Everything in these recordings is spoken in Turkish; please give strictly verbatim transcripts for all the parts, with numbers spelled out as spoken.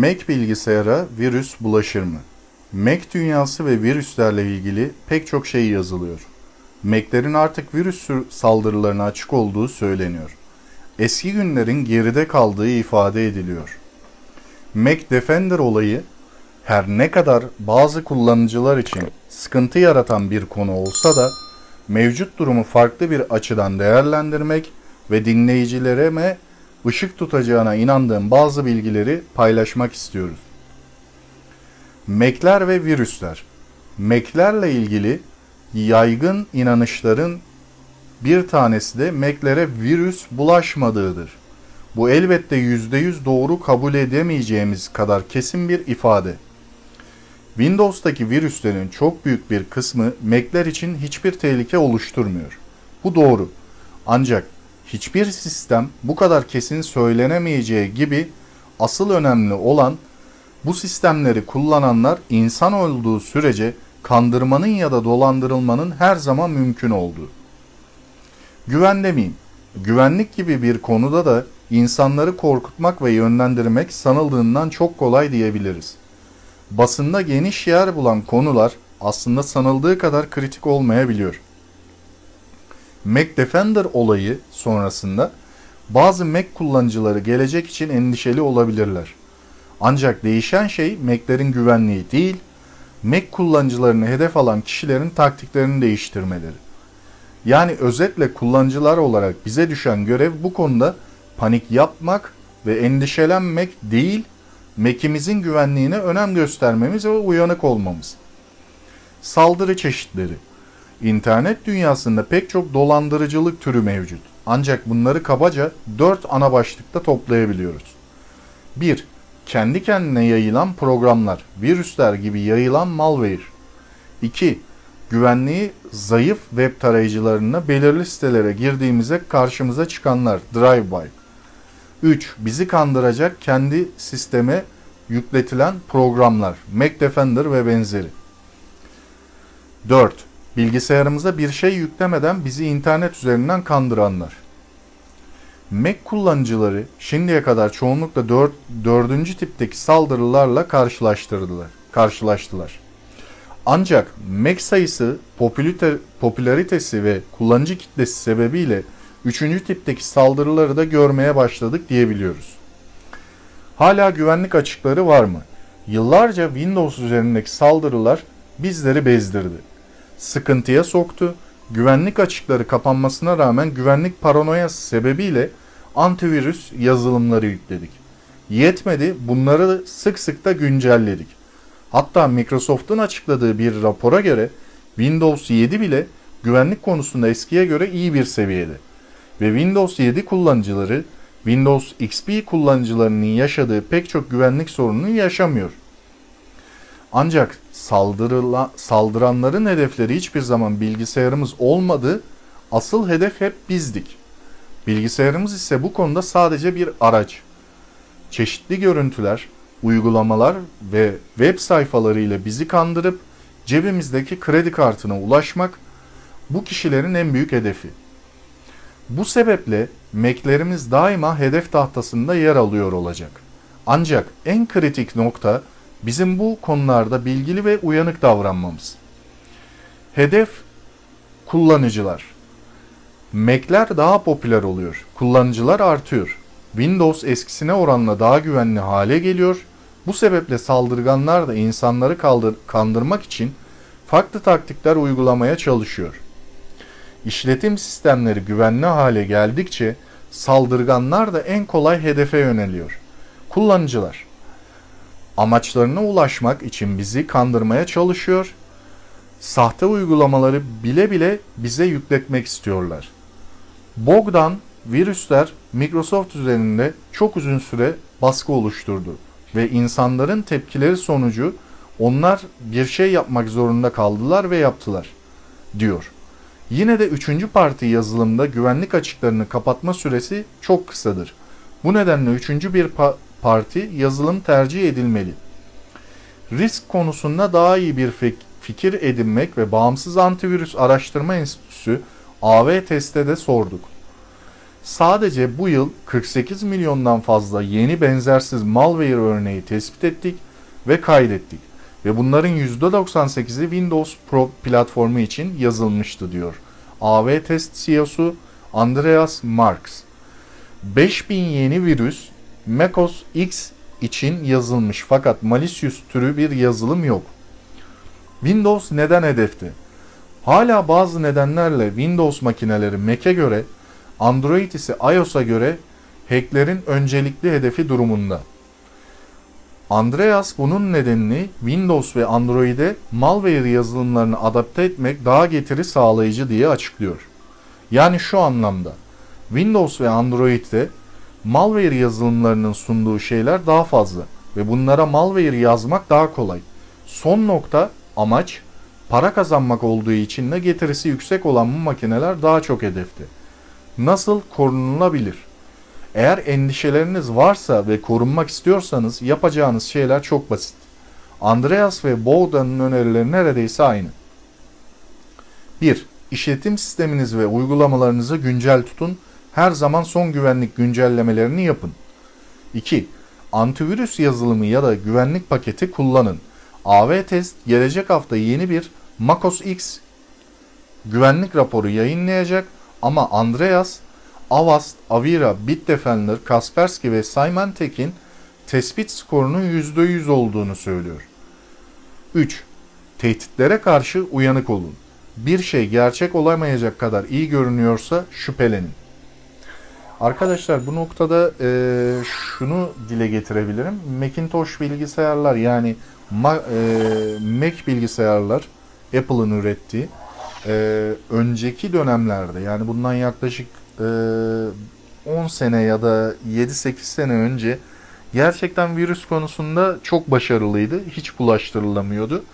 Mac bilgisayara virüs bulaşır mı? Mac dünyası ve virüslerle ilgili pek çok şey yazılıyor. Mac'lerin artık virüs saldırılarına açık olduğu söyleniyor. Eski günlerin geride kaldığı ifade ediliyor. Mac Defender olayı her ne kadar bazı kullanıcılar için sıkıntı yaratan bir konu olsa da mevcut durumu farklı bir açıdan değerlendirmek ve dinleyicilerime ışık tutacağına inandığım bazı bilgileri paylaşmak istiyoruz. Mac'ler ve virüsler. Mac'lerle ilgili yaygın inanışların bir tanesi de Mac'lere virüs bulaşmadığıdır. Bu elbette yüzde yüz doğru kabul edemeyeceğimiz kadar kesin bir ifade. Windows'taki virüslerin çok büyük bir kısmı Mac'ler için hiçbir tehlike oluşturmuyor. Bu doğru. Ancak hiçbir sistem bu kadar kesin söylenemeyeceği gibi asıl önemli olan bu sistemleri kullananlar insan olduğu sürece kandırmanın ya da dolandırılmanın her zaman mümkün olduğu. Güvende miyim? Güvenlik gibi bir konuda da insanları korkutmak ve yönlendirmek sanıldığından çok kolay diyebiliriz. Basında geniş yer bulan konular aslında sanıldığı kadar kritik olmayabiliyor. Mac Defender olayı sonrasında bazı Mac kullanıcıları gelecek için endişeli olabilirler. Ancak değişen şey Mac'lerin güvenliği değil, Mac kullanıcılarını hedef alan kişilerin taktiklerini değiştirmeleri. Yani özetle kullanıcılar olarak bize düşen görev bu konuda panik yapmak ve endişelenmek değil, Mac'imizin güvenliğine önem göstermemiz ve uyanık olmamız. Saldırı çeşitleri. İnternet dünyasında pek çok dolandırıcılık türü mevcut. Ancak bunları kabaca dört ana başlıkta toplayabiliyoruz. bir Kendi kendine yayılan programlar, virüsler gibi yayılan malware. iki Güvenliği zayıf web tarayıcılarına belirli sitelere girdiğimizde karşımıza çıkanlar, drive-by. üç Bizi kandıracak kendi sisteme yükletilen programlar, Mac Defender ve benzeri. dört Bilgisayarımıza bir şey yüklemeden bizi internet üzerinden kandıranlar. Mac kullanıcıları şimdiye kadar çoğunlukla dört, dördüncü tipteki saldırılarla karşılaştırdılar, karşılaştılar. Ancak Mac sayısı, popülite, popülaritesi ve kullanıcı kitlesi sebebiyle üçüncü tipteki saldırıları da görmeye başladık diyebiliyoruz. Hala güvenlik açıkları var mı? Yıllarca Windows üzerindeki saldırılar bizleri bezdirdi. Sıkıntıya soktu. Güvenlik açıkları kapanmasına rağmen güvenlik paranoyası sebebiyle antivirüs yazılımları yükledik. Yetmedi, bunları sık sık da güncelledik. Hatta Microsoft'un açıkladığı bir rapora göre Windows yedi bile güvenlik konusunda eskiye göre iyi bir seviyede. Ve Windows yedi kullanıcıları Windows X P kullanıcılarının yaşadığı pek çok güvenlik sorununu yaşamıyor. Ancak saldırıla, saldıranların hedefleri hiçbir zaman bilgisayarımız olmadı, asıl hedef hep bizdik. Bilgisayarımız ise bu konuda sadece bir araç. Çeşitli görüntüler, uygulamalar ve web sayfaları ile bizi kandırıp cebimizdeki kredi kartına ulaşmak bu kişilerin en büyük hedefi. Bu sebeple Mac'lerimiz daima hedef tahtasında yer alıyor olacak. Ancak en kritik nokta bizim bu konularda bilgili ve uyanık davranmamız. Hedef kullanıcılar. Mac'ler daha popüler oluyor. Kullanıcılar artıyor. Windows eskisine oranla daha güvenli hale geliyor. Bu sebeple saldırganlar da insanları kaldır, kandırmak için farklı taktikler uygulamaya çalışıyor. İşletim sistemleri güvenli hale geldikçe saldırganlar da en kolay hedefe yöneliyor. Kullanıcılar amaçlarına ulaşmak için bizi kandırmaya çalışıyor. Sahte uygulamaları bile bile bize yükletmek istiyorlar. Bogdan virüsler Microsoft üzerinde çok uzun süre baskı oluşturdu ve insanların tepkileri sonucu onlar bir şey yapmak zorunda kaldılar ve yaptılar, diyor. Yine de üçüncü parti yazılımda güvenlik açıklarını kapatma süresi çok kısadır. Bu nedenle üçüncü bir pa- parti yazılım tercih edilmeli. Risk konusunda daha iyi bir fikir edinmek ve bağımsız antivirüs araştırma enstitüsü A V teste de sorduk. Sadece bu yıl kırk sekiz milyondan fazla yeni benzersiz malware örneği tespit ettik ve kaydettik ve bunların yüzde doksan sekizi Windows Pro platformu için yazılmıştı diyor A V-TEST C E O'su Andreas Marks. beş bin yeni virüs macOS X için yazılmış fakat malicious türü bir yazılım yok. Windows neden hedefti? Hala bazı nedenlerle Windows makineleri Mac'e göre, Android ise iOS'a göre hacklerin öncelikli hedefi durumunda. Andreas bunun nedenini Windows ve Android'e malware yazılımlarını adapte etmek daha getiri sağlayıcı diye açıklıyor. Yani şu anlamda Windows ve Android'de malware yazılımlarının sunduğu şeyler daha fazla ve bunlara malware yazmak daha kolay. Son nokta amaç para kazanmak olduğu için de getirisi yüksek olan bu makineler daha çok hedefti. Nasıl korunulabilir? Eğer endişeleriniz varsa ve korunmak istiyorsanız yapacağınız şeyler çok basit. Andreas ve Bowden'ın önerileri neredeyse aynı. bir İşletim sisteminiz ve uygulamalarınızı güncel tutun. Her zaman son güvenlik güncellemelerini yapın. iki Antivirüs yazılımı ya da güvenlik paketi kullanın. A V-TEST gelecek hafta yeni bir macOS X güvenlik raporu yayınlayacak ama Andreas, Avast, Avira, Bitdefender, Kaspersky ve Symantec'in tespit skorunun yüzde yüz olduğunu söylüyor. üç Tehditlere karşı uyanık olun. Bir şey gerçek olamayacak kadar iyi görünüyorsa şüphelenin. Arkadaşlar bu noktada e, şunu dile getirebilirim. Macintosh bilgisayarlar yani Ma, e, Mac bilgisayarlar Apple'ın ürettiği e, önceki dönemlerde yani bundan yaklaşık e, on sene ya da yedi sekiz sene önce gerçekten virüs konusunda çok başarılıydı. Hiç bulaştırılamıyordu.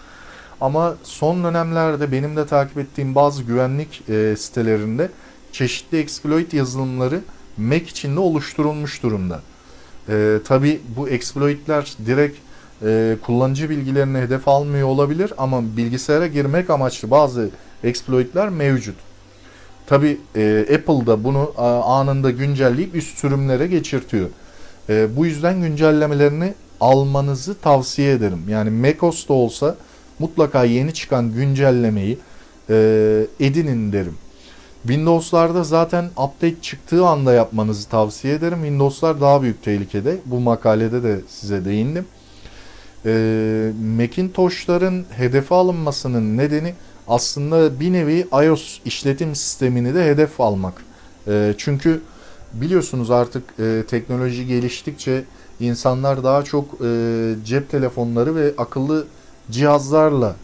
Ama son dönemlerde benim de takip ettiğim bazı güvenlik e, sitelerinde çeşitli exploit yazılımları Mac içinde oluşturulmuş durumda. E, tabii bu exploitler direkt e, kullanıcı bilgilerini hedef almıyor olabilir ama bilgisayara girmek amaçlı bazı exploitler mevcut. Tabii e, Apple da bunu a, anında güncelleyip üst sürümlere geçirtiyor. E, bu yüzden güncellemelerini almanızı tavsiye ederim. Yani macOS'ta olsa mutlaka yeni çıkan güncellemeyi e, edinin derim. Windows'larda zaten update çıktığı anda yapmanızı tavsiye ederim. Windows'lar daha büyük tehlikede. Bu makalede de size değindim. Ee, Macintosh'ların hedefe alınmasının nedeni aslında bir nevi iOS işletim sistemini de hedef almak. Ee, çünkü biliyorsunuz artık e, teknoloji geliştikçe insanlar daha çok e, cep telefonları ve akıllı cihazlarla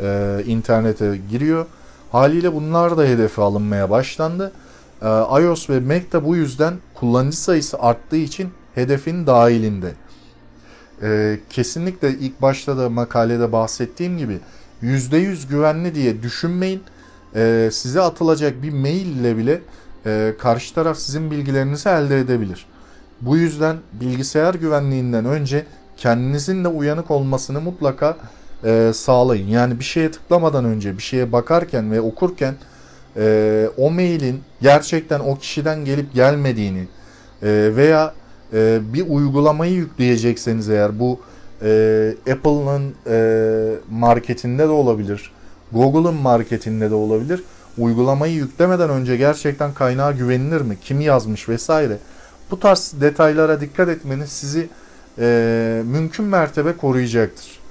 e, internete giriyor. Haliyle bunlar da hedefe alınmaya başlandı. Ee, iOS ve Mac de bu yüzden kullanıcı sayısı arttığı için hedefin dahilinde. Ee, kesinlikle ilk başta da makalede bahsettiğim gibi yüzde yüz güvenli diye düşünmeyin. Ee, size atılacak bir mail ile bile e, karşı taraf sizin bilgilerinizi elde edebilir. Bu yüzden bilgisayar güvenliğinden önce kendinizin de uyanık olmasını mutlaka E, sağlayın. Yani bir şeye tıklamadan önce, bir şeye bakarken ve okurken e, o mailin gerçekten o kişiden gelip gelmediğini e, veya e, bir uygulamayı yükleyecekseniz eğer bu e, Apple'ın e, marketinde de olabilir, Google'ın marketinde de olabilir. Uygulamayı yüklemeden önce gerçekten kaynağı güvenilir mi? Kim yazmış vesaire. Bu tarz detaylara dikkat etmeniz sizi e, mümkün mertebe koruyacaktır.